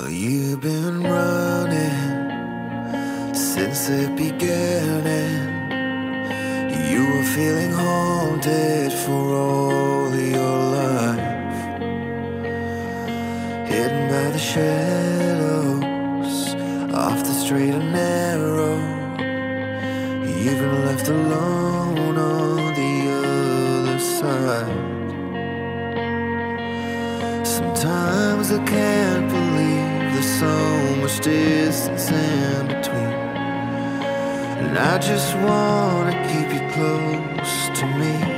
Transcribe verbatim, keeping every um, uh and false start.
Well, you've been running since the beginning. You were feeling haunted for all your life, hidden by the shadows of the straight and narrow. You've been left alone on the other side. Sometimes I can't believe there's so much distance in between, and I just wanna keep you close to me.